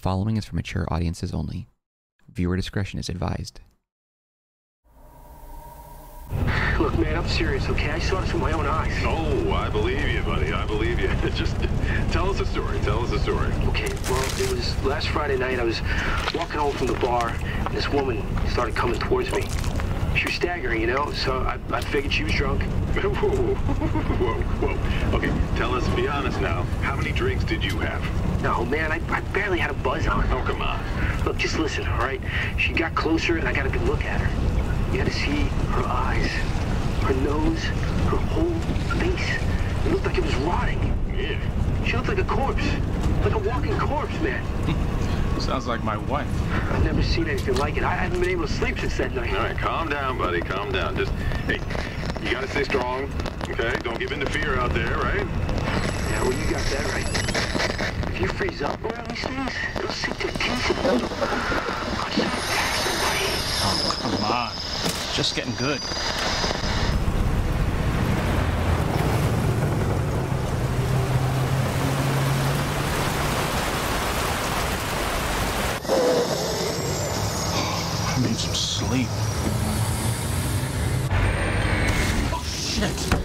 The following is for mature audiences only. Viewer discretion is advised. Look, man, I'm serious, okay? I saw this with my own eyes. Oh, I believe you, buddy. I believe you. Just tell us a story. Tell us a story. Okay, well, it was last Friday night. I was walking home from the bar, and this woman started coming towards me. She was staggering, you know, so I figured she was drunk. Whoa, whoa, whoa. Okay, tell us, be honest now, how many drinks did you have? No, man, I barely had a buzz on. Oh, come on. Look, just listen, all right? She got closer, and I got a good look at her. You had to see her eyes, her nose, her whole face. It looked like it was rotting. Yeah. She looked like a corpse. Like a walking corpse, man. Sounds like my wife. I've never seen anything like it. I haven't been able to sleep since that night. All right, calm down, buddy. Calm down. Just, hey, you gotta stay strong, okay? Don't give in to fear out there, right? Yeah, well, you got that right. If you freeze up around these things, it'll sink to teeth and I'll just attack somebody. Oh, come on. Just getting good. I need some sleep. Oh, shit.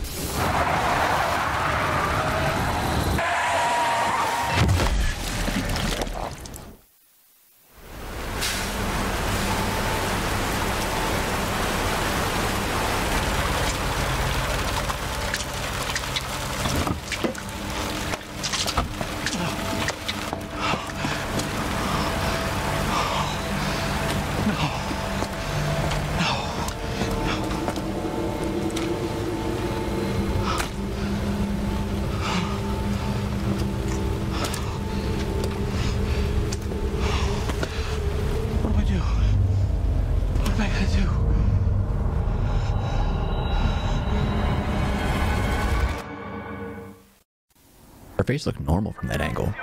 Her face looked normal from that angle.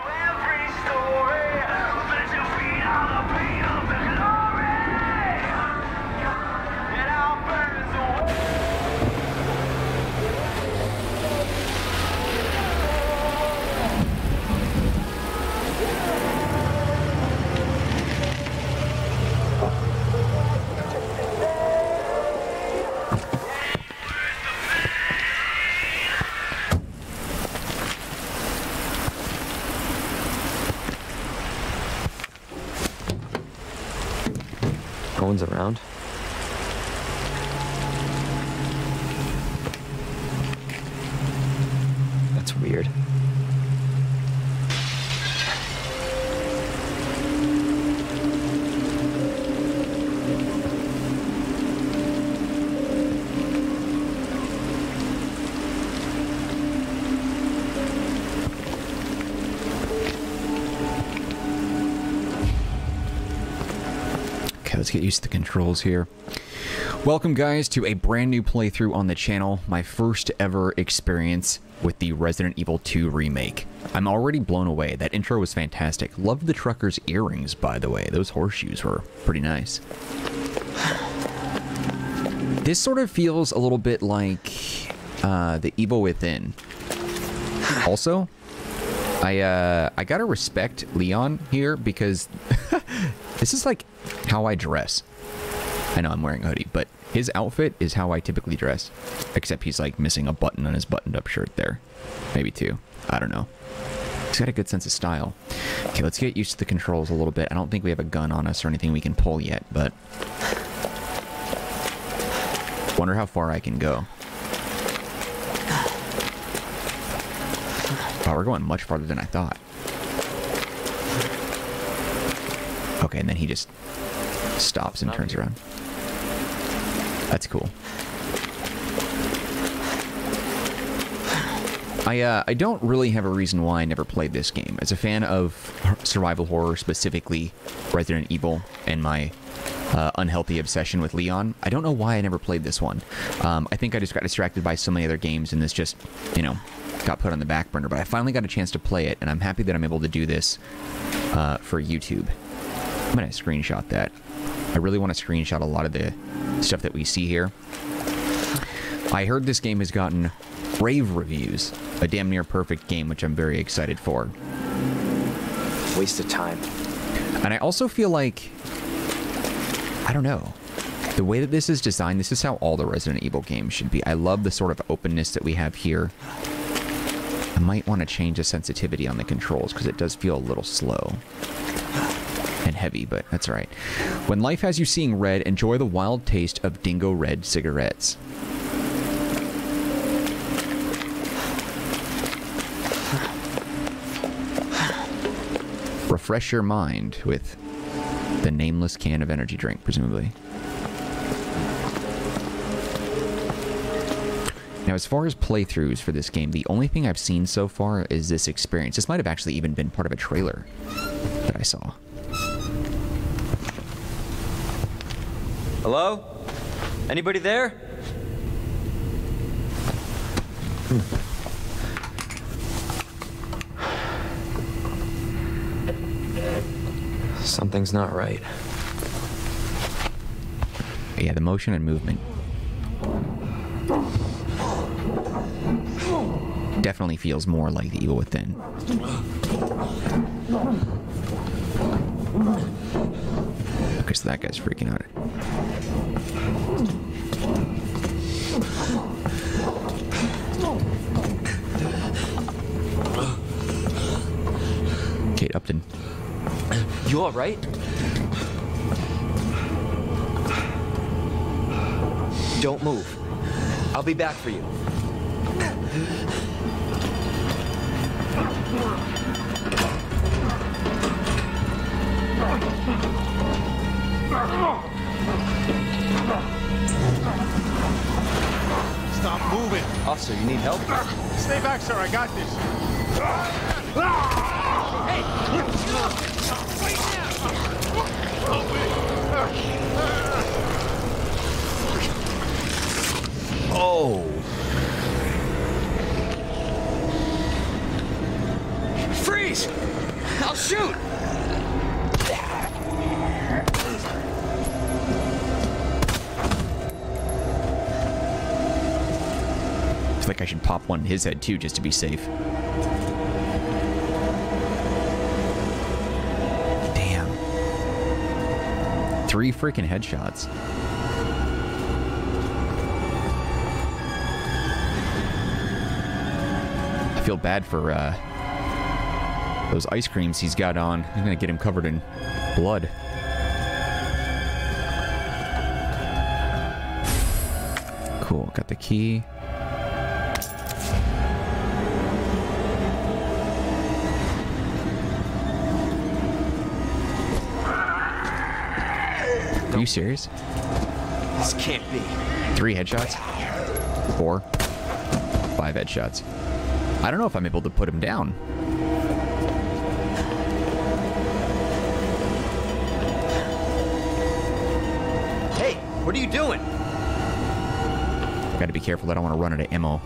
Around. That's weird. Let's get used to the controls here. Welcome, guys, to a brand new playthrough on the channel. My first ever experience with the Resident Evil 2 remake. I'm already blown away. That intro was fantastic. Loved the trucker's earrings, by the way. Those horseshoes were pretty nice. This sort of feels a little bit like The Evil Within. Also, I gotta respect Leon here because this is like how I dress. I know I'm wearing a hoodie, but his outfit is how I typically dress. Except he's like missing a button on his buttoned-up shirt there. Maybe two. I don't know. He's got a good sense of style. Okay, let's get used to the controls a little bit. I don't think we have a gun on us or anything we can pull yet, but... wonder how far I can go. Wow, we're going much farther than I thought. Okay, and then he just stops and turns around. That's cool. I don't really have a reason why I never played this game. As a fan of survival horror, specifically Resident Evil, and my unhealthy obsession with Leon, I don't know why I never played this one. I think I just got distracted by so many other games, and this just, you know, got put on the back burner. But I finally got a chance to play it, and I'm happy that I'm able to do this for YouTube. I'm gonna screenshot that. I really want to screenshot a lot of the stuff that we see here. I heard this game has gotten rave reviews. A damn near perfect game, which I'm very excited for. Waste of time. And I also feel like, I don't know, the way that this is designed, this is how all the Resident Evil games should be. I love the sort of openness that we have here. I might want to change the sensitivity on the controls because it does feel a little slow and heavy, but that's all right. When life has you seeing red, enjoy the wild taste of Dingo Red cigarettes. Refresh your mind with the nameless can of energy drink, presumably. Now, as far as playthroughs for this game, the only thing I've seen so far is this experience. This might have actually even been part of a trailer that I saw. Hello? Anybody there? Something's not right. Yeah, the motion and movement. Definitely feels more like The Evil Within. Okay, so that guy's freaking out. Kate Upton. You all right? Don't move. I'll be back for you. Stop moving. Officer, you need help? Stay back, sir. I got this. Hey! Oh. Freeze! I'll shoot! I feel like I should pop one in his head too, just to be safe. Damn. 3 freaking headshots. I feel bad for those ice creams he's got on. I'm gonna get him covered in blood. Cool, got the key. Are you serious? This can't be. 3 headshots? 4. 5 headshots. I don't know if I'm able to put him down. Hey, what are you doing? Gotta be careful. I don't want to run out of ammo.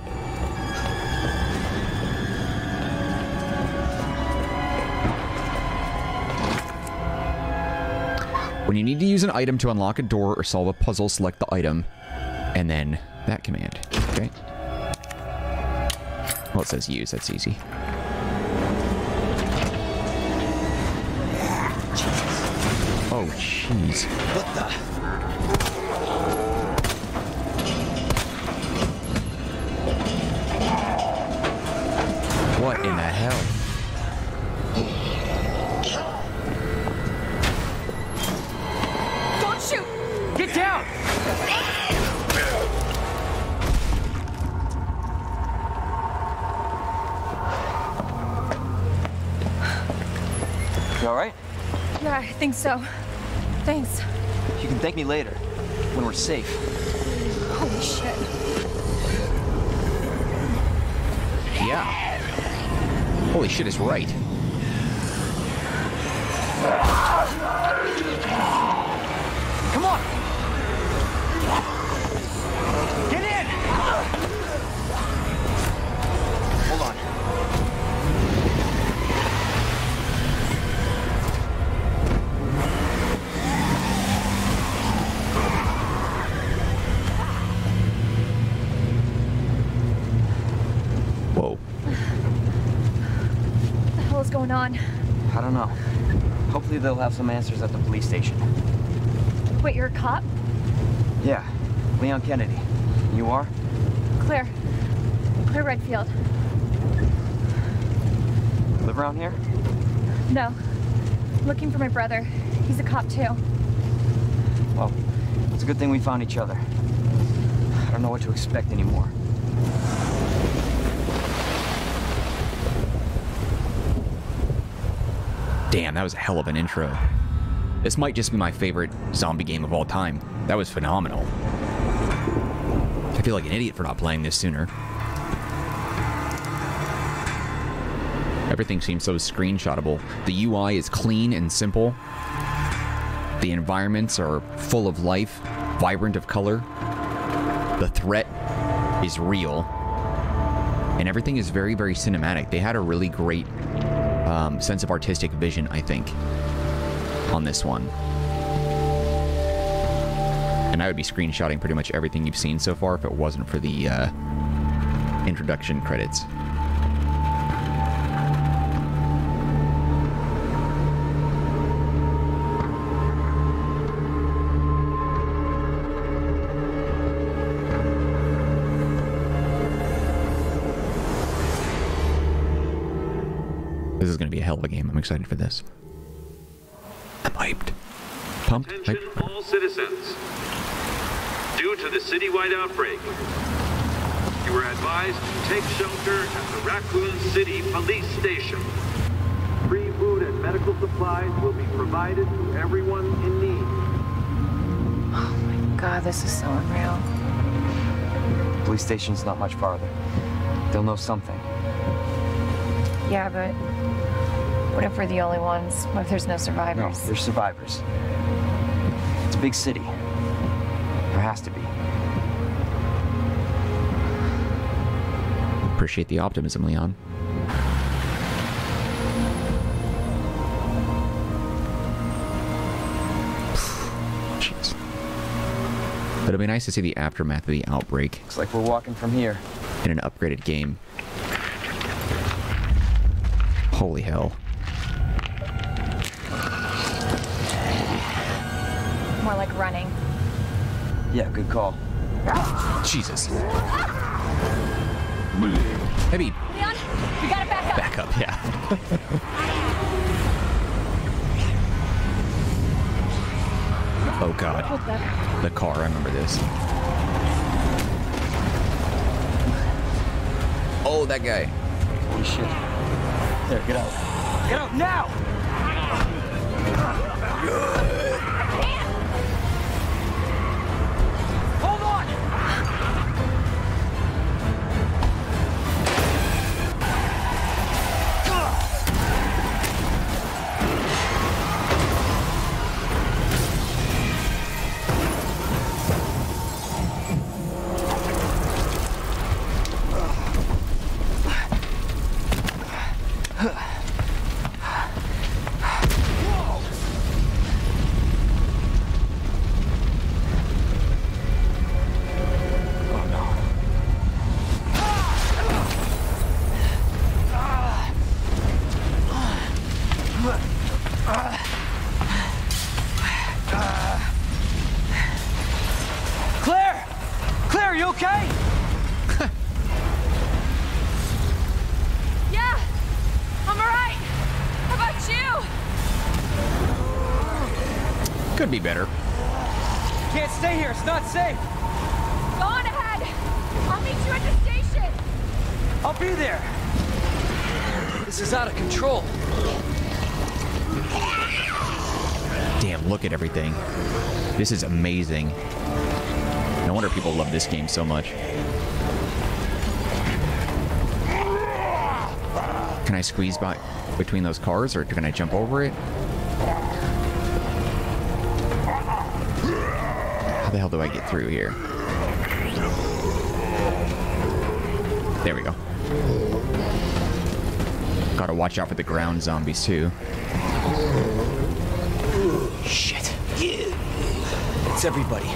When you need to use an item to unlock a door or solve a puzzle, select the item, and then that command, okay? Well, it says use, that's easy. Oh, jeez. What the? What in the hell? I think so. Thanks. You can thank me later, when we're safe. Holy shit. Yeah. Holy shit is right. Come on! Get in! Hold on. Hopefully they'll have some answers at the police station. Wait, you're a cop? Yeah, Leon Kennedy. You are? Claire. Claire Redfield. Live around here? No. Looking for my brother. He's a cop too. Well, it's a good thing we found each other. I don't know what to expect anymore. Damn, that was a hell of an intro. This might just be my favorite zombie game of all time. That was phenomenal. I feel like an idiot for not playing this sooner. Everything seems so screenshottable. The UI is clean and simple. The environments are full of life, vibrant of color. The threat is real. And everything is very, very cinematic. They had a really great sense of artistic vision, I think, on this one. And I would be screenshotting pretty much everything you've seen so far if it wasn't for the introduction credits. This is going to be a hell of a game. I'm excited for this. I'm hyped. Pumped. Attention all citizens. Due to the citywide outbreak, you were advised to take shelter at the Raccoon City Police Station. Free food and medical supplies will be provided to everyone in need. Oh my God, this is so unreal. The police station's not much farther. They'll know something. Yeah, but what if we're the only ones? What if there's no survivors? No, there's survivors. It's a big city. There has to be. Appreciate the optimism, Leon. Jeez. But it'll be nice to see the aftermath of the outbreak. Looks like we're walking from here. In an upgraded game. Holy hell. More like running. Yeah, good call. Jesus. Heavy. Leon, we gotta back up. Back up, yeah. Oh God. The car, I remember this. Oh, that guy. Holy shit. There, get out. Get out now! I can't! Hold be better. Can't stay here. It's not safe. Go on ahead. I'll meet you at the station. I'll be there. This is out of control. Damn, look at everything. This is amazing. No wonder people love this game so much. Can I squeeze by between those cars or can I jump over it? How the hell do I get through here? There we go. Gotta watch out for the ground zombies too. Shit. It's everybody.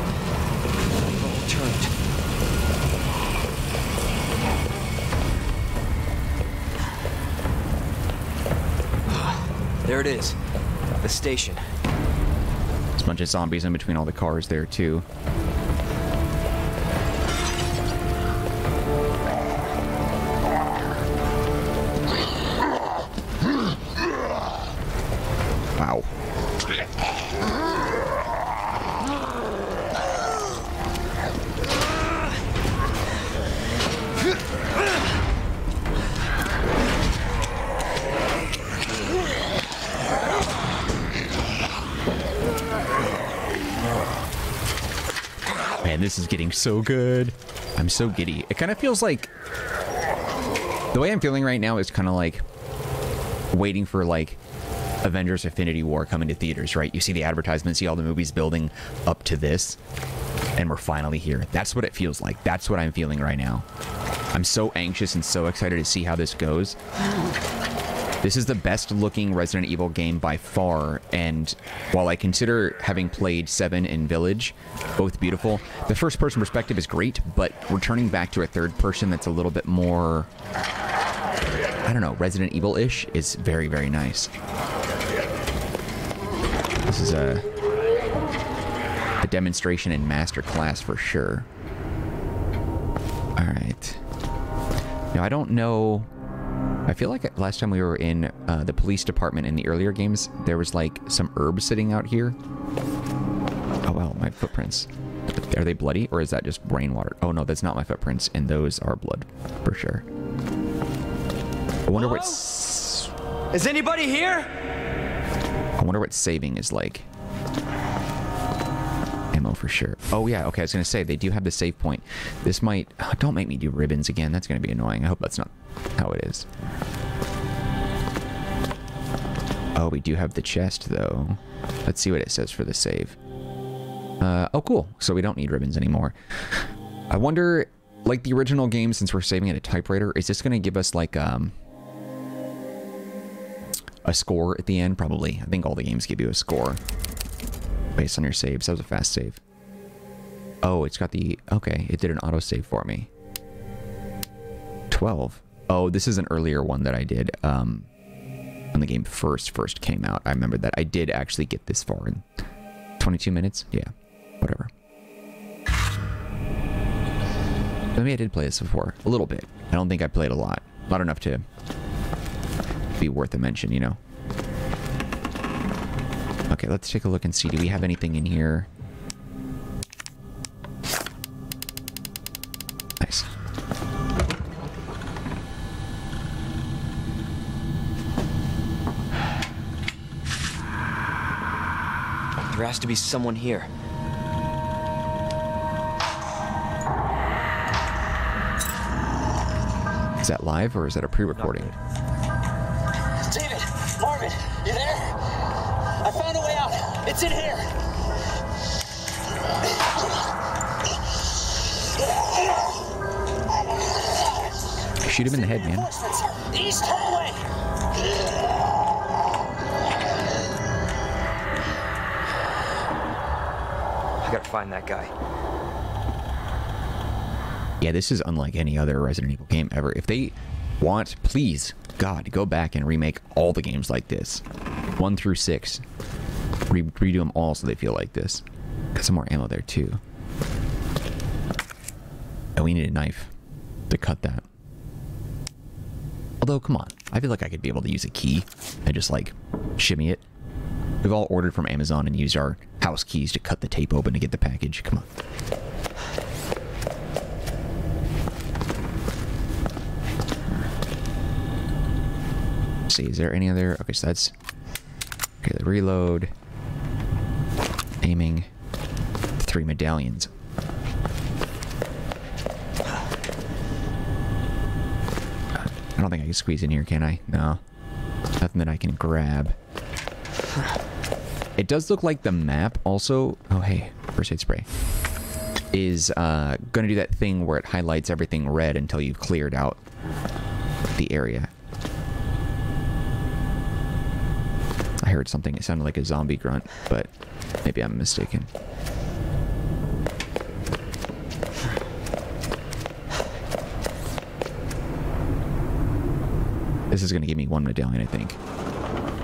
Turned. There it is. The station. There's a bunch of zombies in between all the cars there, too. This is getting so good. I'm so giddy. It kind of feels like the way I'm feeling right now is kind of like waiting for like Avengers Infinity War coming to theaters, right? You see the advertisements, see all the movies building up to this, and we're finally here. That's what it feels like. That's what I'm feeling right now. I'm so anxious and so excited to see how this goes. This is the best looking Resident Evil game by far, and while I consider having played 7 and Village, both beautiful, the first person perspective is great, but returning back to a third person that's a little bit more, I don't know, Resident Evil-ish is very, very nice. This is a demonstration and masterclass for sure. All right. Now, I don't know... I feel like last time we were in the police department in the earlier games, there was like some herb sitting out here. Oh, wow, my footprints. Are they bloody or is that just rainwater? Oh, no, that's not my footprints. And those are blood for sure. I wonder what's... Is anybody here? I wonder what saving is like. Ammo for sure. Oh, yeah. Okay, I was going to say, they do have the save point. This might... Oh, don't make me do ribbons again. That's going to be annoying. I hope that's not... how it is. Oh, we do have the chest though. Let's see what it says for the save. Oh, cool. So we don't need ribbons anymore. I wonder, like the original game, since we're saving at a typewriter, is this going to give us like a score at the end? Probably. I think all the games give you a score based on your saves. That was a fast save. Oh, it's got the... Okay, it did an auto save for me. 12. Oh, this is an earlier one that I did when the game first came out. I remember that I did actually get this far in 22 minutes. Yeah, whatever. I mean, I did play this before a little bit. I don't think I played a lot, not enough to be worth a mention, you know. Okay, let's take a look and see. Do we have anything in here? Nice. There has to be someone here. Is that live or is that a pre-recording? David! Marvin! You there? I found a way out! It's in here! Shoot him in the head, man. East hallway! I gotta find that guy. Yeah, this is unlike any other Resident Evil game ever. If they want, please, God, go back and remake all the games like this. 1 through 6. Redo them all so they feel like this. Got some more ammo there, too. And we need a knife to cut that. Although, come on. I feel like I could be able to use a key and just, like, shimmy it. We've all ordered from Amazon and used our house keys to cut the tape open to get the package. Come on. Let's see, is there any other... Okay, so that's... Okay, the reload. Aiming. 3 medallions. I don't think I can squeeze in here, can I? No. Nothing that I can grab. It does look like the map also, oh hey, first aid spray, is gonna do that thing where it highlights everything red until you've cleared out the area. I heard something, it sounded like a zombie grunt, but maybe I'm mistaken. This is gonna give me 1 medallion, I think.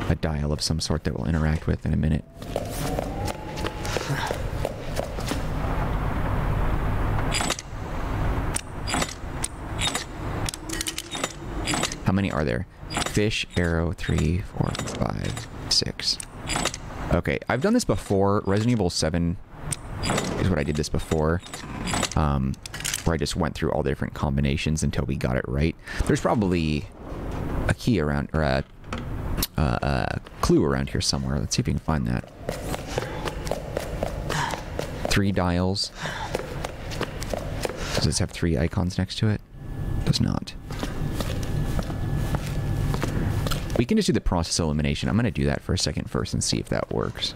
a dial of some sort that we'll interact with in a minute. How many are there? Fish, arrow, 3, 4, 5, 6. Okay, I've done this before. Resident Evil 7 is what I did this before. Where I just went through all the different combinations until we got it right. There's probably a key around, or a clue around here somewhere. Let's see if we can find that. 3 dials. Does this have 3 icons next to it? Does not. We can just do the process elimination. I'm gonna do that for a second first and see if that works.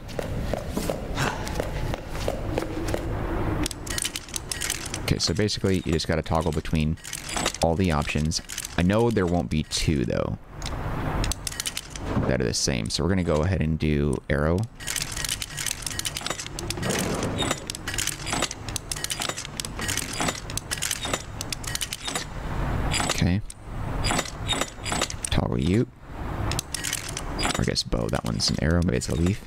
Okay, so basically you just gotta toggle between all the options. I know there won't be 2 though that are the same, so we're gonna go ahead and do arrow. Okay. Toggle you. Or I guess bow, that one's an arrow, maybe it's a leaf.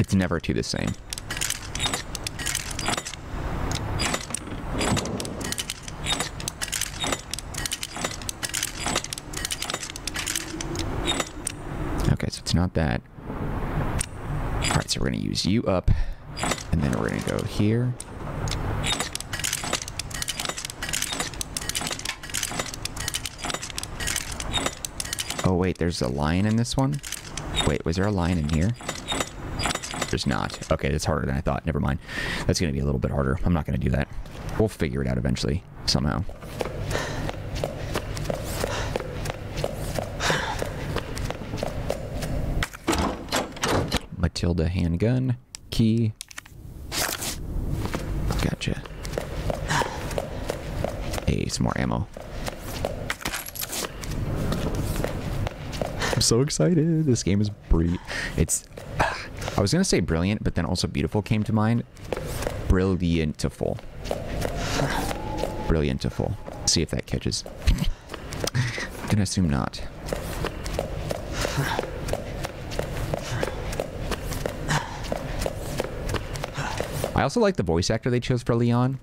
It's never 2 the same. Okay, so it's not that. Alright, so we're going to use you up, and then we're going to go here. Oh wait, there's a lion in this one? Wait, was there a lion in here? There's not. Okay, that's harder than I thought. Never mind. That's going to be a little bit harder. I'm not going to do that. We'll figure it out eventually, somehow. Matilda handgun. Key. Gotcha. Hey, some more ammo. I'm so excited. This game is brilliant. It's... I was going to say brilliant, but then also beautiful came to mind. Brilliantiful. Brilliantiful. See if that catches. I'm going to assume not. I also like the voice actor they chose for Leon.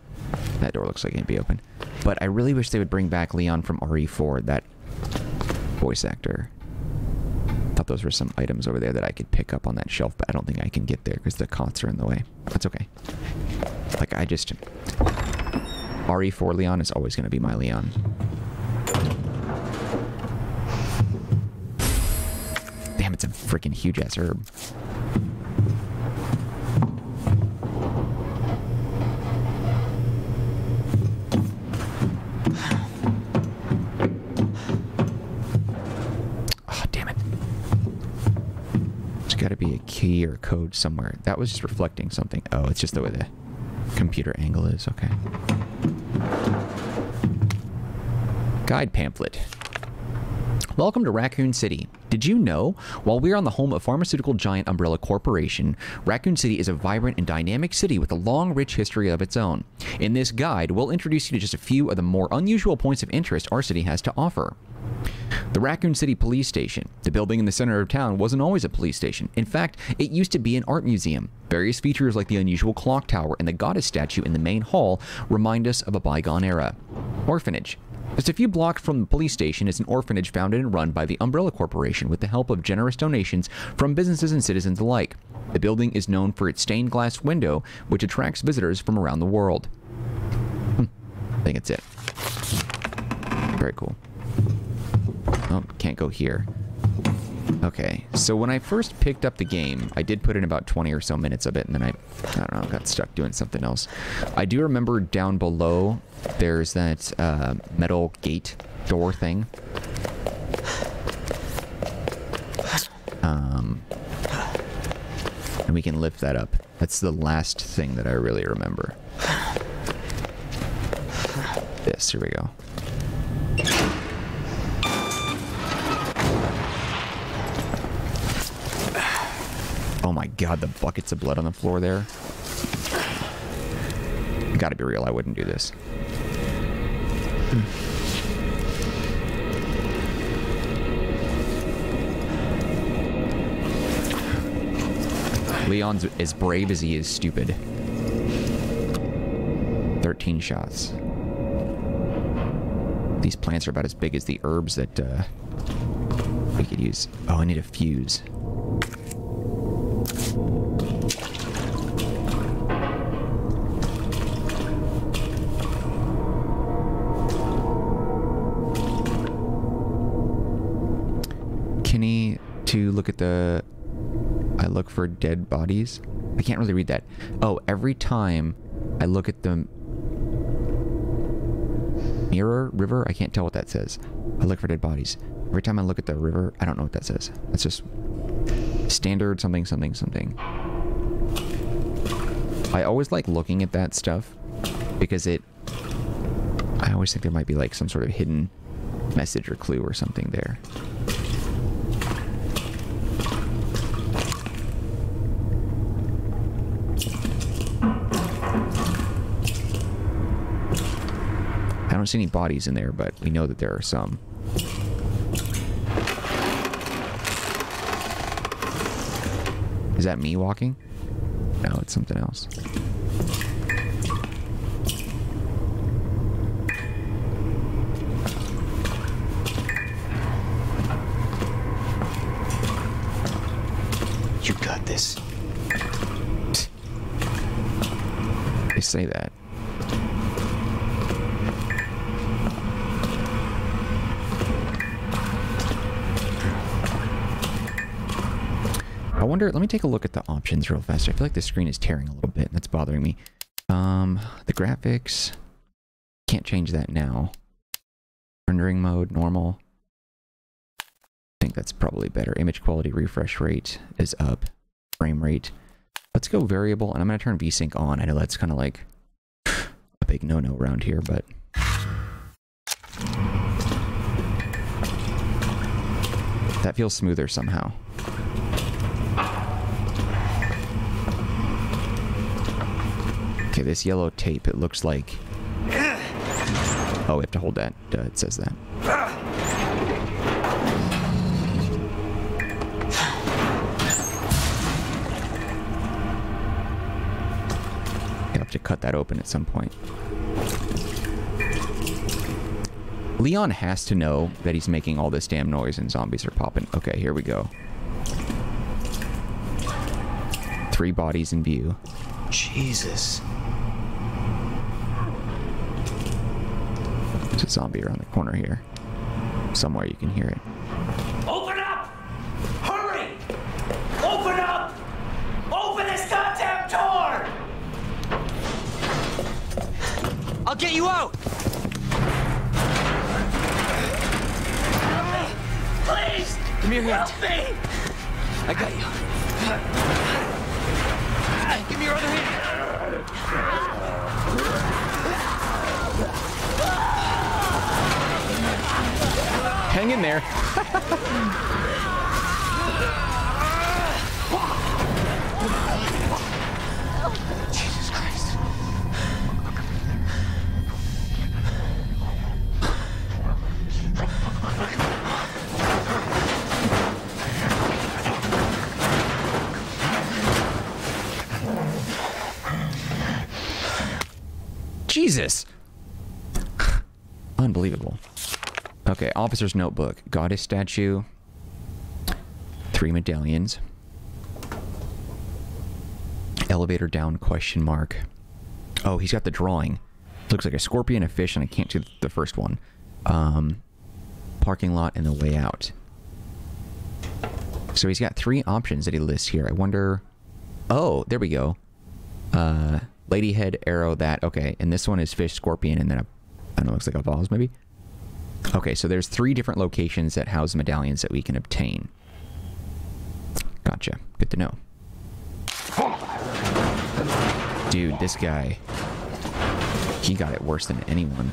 That door looks like it'd be open. But I really wish they would bring back Leon from RE4, that voice actor. Thought those were some items over there that I could pick up on that shelf, but I don't think I can get there because the cots are in the way. That's okay. Like, I just... RE4 Leon is always going to be my Leon. Damn, it's a freaking huge-ass herb. Key or code somewhere. That was just reflecting something. Oh, it's just the way the computer angle is. Okay. Guide pamphlet. Welcome to Raccoon City. Did you know? While we are on the home of pharmaceutical giant Umbrella Corporation, Raccoon City is a vibrant and dynamic city with a long, rich history of its own. In this guide, we'll introduce you to just a few of the more unusual points of interest our city has to offer. The Raccoon City Police Station. The building in the center of town wasn't always a police station. In fact, it used to be an art museum. Various features like the unusual clock tower and the goddess statue in the main hall remind us of a bygone era. Orphanage. Just a few blocks from the police station is an orphanage founded and run by the Umbrella Corporation with the help of generous donations from businesses and citizens alike. The building is known for its stained glass window, which attracts visitors from around the world. I think that's it. Very cool. Oh, can't go here. Okay, so when I first picked up the game, I did put in about 20 or so minutes of it, and then I don't know, got stuck doing something else. I do remember down below, there's that metal gate door thing. And we can lift that up. That's the last thing that I really remember. This, here we go. Oh my god, the buckets of blood on the floor there. You gotta be real, I wouldn't do this. Leon's as brave as he is stupid. 13 shots. These plants are about as big as the herbs that we could use. Oh, I need a fuse. Kenny, to look at the... I look for dead bodies. I can't really read that. Oh, every time I look at the... mirror? River? I can't tell what that says. I look for dead bodies. Every time I look at the river, I don't know what that says. That's just standard something, something, something. I always like looking at that stuff because it... I always think there might be like some sort of hidden message or clue or something there. I don't see any bodies in there, but we know that there are some. Is that me walking? No, it's something else. You got this. Psst. They say that. I wonder, let me take a look at the options real fast. I feel like the screen is tearing a little bit. That's bothering me. The graphics. Can't change that now. Rendering mode, normal. I think that's probably better. Image quality, refresh rate is up. Frame rate. Let's go variable, and I'm going to turn VSync on. I know that's kind of like a big no-no around here, but... that feels smoother somehow. Okay, this yellow tape, it looks like... oh, we have to hold that. It says that. I have to cut that open at some point. Leon has to know that he's making all this damn noise and zombies are popping. Okay, here we go. 3 bodies in view. Jesus. There's a zombie around the corner here. Somewhere you can hear it. Open up! Hurry! Open up! Open this goddamn door! I'll get you out! Please! Give me your hand. Help me! I got you. Give me your other hand. Hang in there. Jesus Christ. Jesus. Unbelievable. Okay, officer's notebook, goddess statue, 3 medallions, elevator down question mark. Oh, he's got the drawing. Looks like a scorpion, a fish, and I can't do the first one. Parking lot and the way out. So he's got 3 options that he lists here. I wonder... oh, there we go. Ladyhead, arrow, that. Okay, and this one is fish, scorpion, and then a... I don't know, looks like a vase maybe? Okay, so there's 3 different locations that house medallions that we can obtain. Gotcha. Good to know. Dude, this guy, he got it worse than anyone.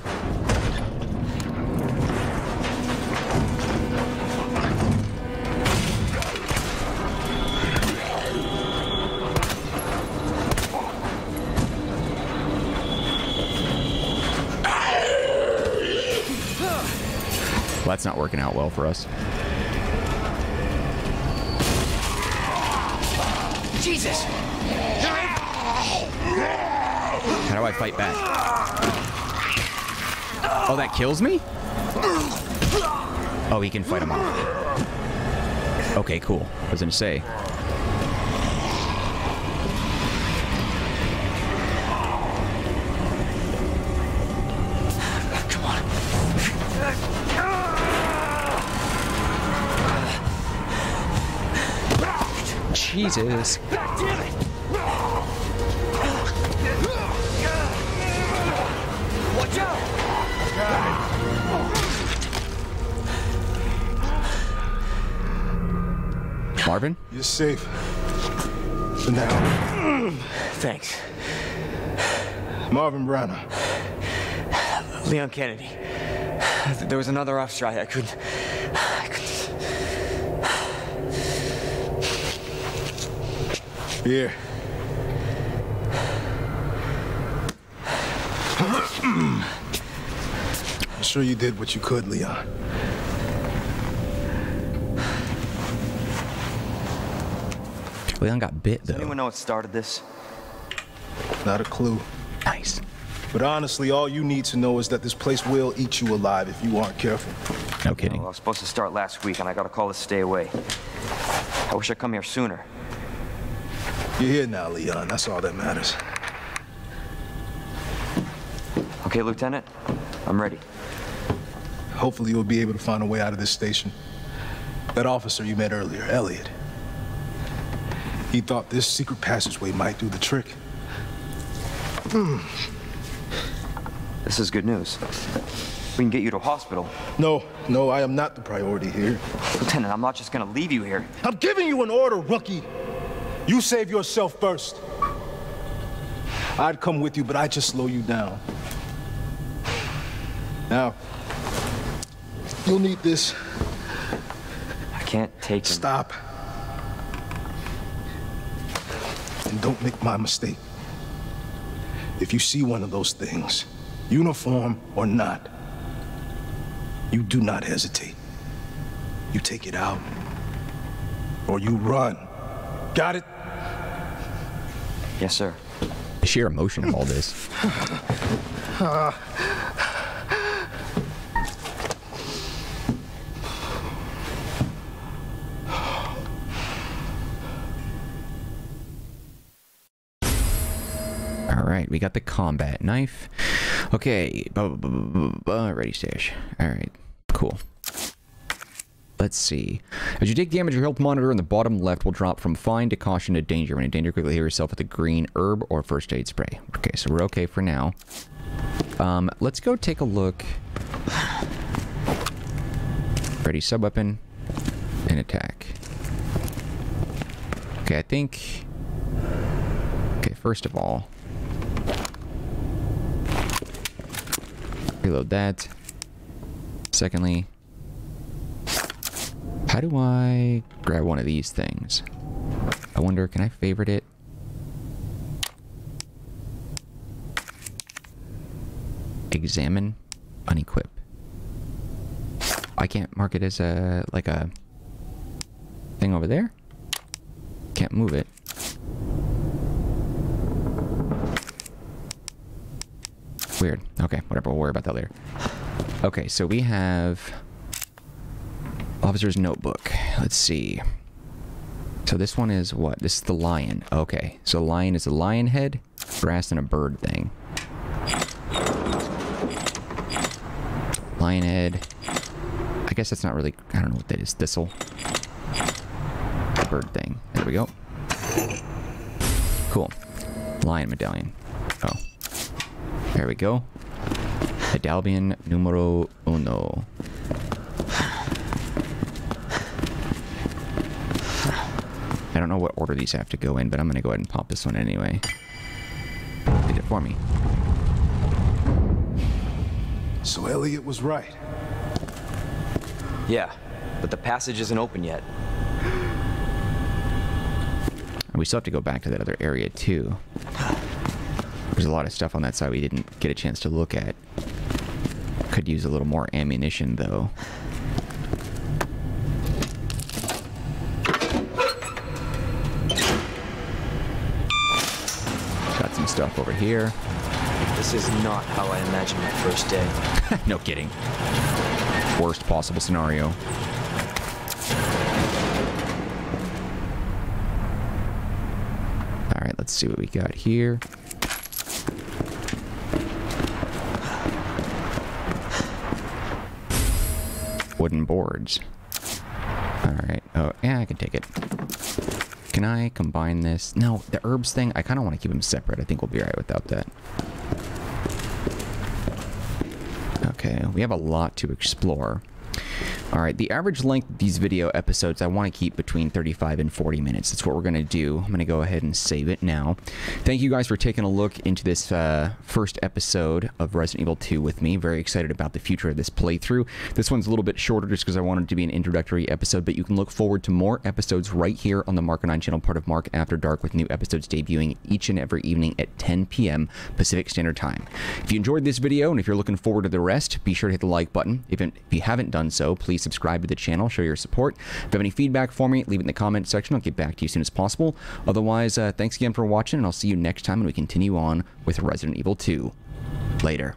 that's not working out well for us. Jesus! How do I fight back? Oh, that kills me? Oh, he can fight him off. Okay, cool. I was gonna say. Jesus. Watch out. Marvin? You're safe. For now. Thanks. Marvin Browner. Leon Kennedy. There was another officer I couldn't. Here. I'm sure you did what you could, Leon. Leon got bit, though. Does anyone know what started this? Not a clue. Nice. But honestly, all you need to know is that this place will eat you alive if you aren't careful. No kidding. Well, I was supposed to start last week, and I got a call to stay away. I wish I'd come here sooner. You're here now, Leon. That's all that matters. Okay, Lieutenant. I'm ready. Hopefully you'll be able to find a way out of this station. That officer you met earlier, Elliot. He thought this secret passageway might do the trick. This is good news. We can get you to a hospital. No, no, I am not the priority here. Lieutenant, I'm not just gonna leave you here. I'm giving you an order, rookie! You save yourself first. I'd come with you, but I'd just slow you down. Now, you'll need this. I can't take it. Stop. And don't make my mistake. If you see one of those things, uniform or not, you do not hesitate. You take it out, or you run. Got it? Yes, sir. The sheer emotion of all this. All right, we got the combat knife. Okay, ready, stash. All right, cool. Let's see. As you take damage, your health monitor in the bottom left will drop from fine to caution to danger. When in danger, quickly heal yourself with a green herb or first aid spray. Okay, so we're okay for now. Let's go take a look. Ready, sub-weapon, and attack. Okay, I think... Okay, first of all... Reload that. Secondly... How do I grab one of these things? I wonder, can I favorite it? Examine, unequip. I can't mark it as a, like a thing over there. Can't move it. Weird. Okay, whatever, we'll worry about that later. Okay, so we have... Officer's notebook. Let's see. So this one is what? This is the lion. Okay. So lion is a lion head, grass, and a bird thing. Lion head. I guess that's not really... I don't know what that is. Thistle. Bird thing. There we go. Cool. Lion medallion. Oh. There we go. Medallion numero uno. I don't know what order these have to go in, but I'm going to go ahead and pop this one anyway. Did it for me. So Elliot was right. Yeah, but the passage isn't open yet. And we still have to go back to that other area, too. There's a lot of stuff on that side we didn't get a chance to look at. Could use a little more ammunition, though. some stuff over here. This is not how I imagined my first day. No kidding. Worst possible scenario. Alright, let's see what we got here. Wooden boards. Alright. Oh, yeah, I can take it. Can I combine this? No, the herbs thing, I kind of want to keep them separate. I think we'll be alright without that. Okay, we have a lot to explore. Alright, the average length of these video episodes I want to keep between 35 and 40 minutes. That's what we're going to do. I'm going to go ahead and save it now. Thank you guys for taking a look into this first episode of Resident Evil 2 with me. Very excited about the future of this playthrough. This one's a little bit shorter just because I wanted it to be an introductory episode, but you can look forward to more episodes right here on the Marcanine channel, part of Mark After Dark, with new episodes debuting each and every evening at 10 p.m. Pacific Standard Time. If you enjoyed this video and if you're looking forward to the rest, be sure to hit the like button. If you haven't done so, please subscribe to the channel, show your support. If you have any feedback for me, leave it in the comment section. I'll get back to you as soon as possible. Otherwise, thanks again for watching, and I'll see you next time when we continue on with Resident Evil 2. Later.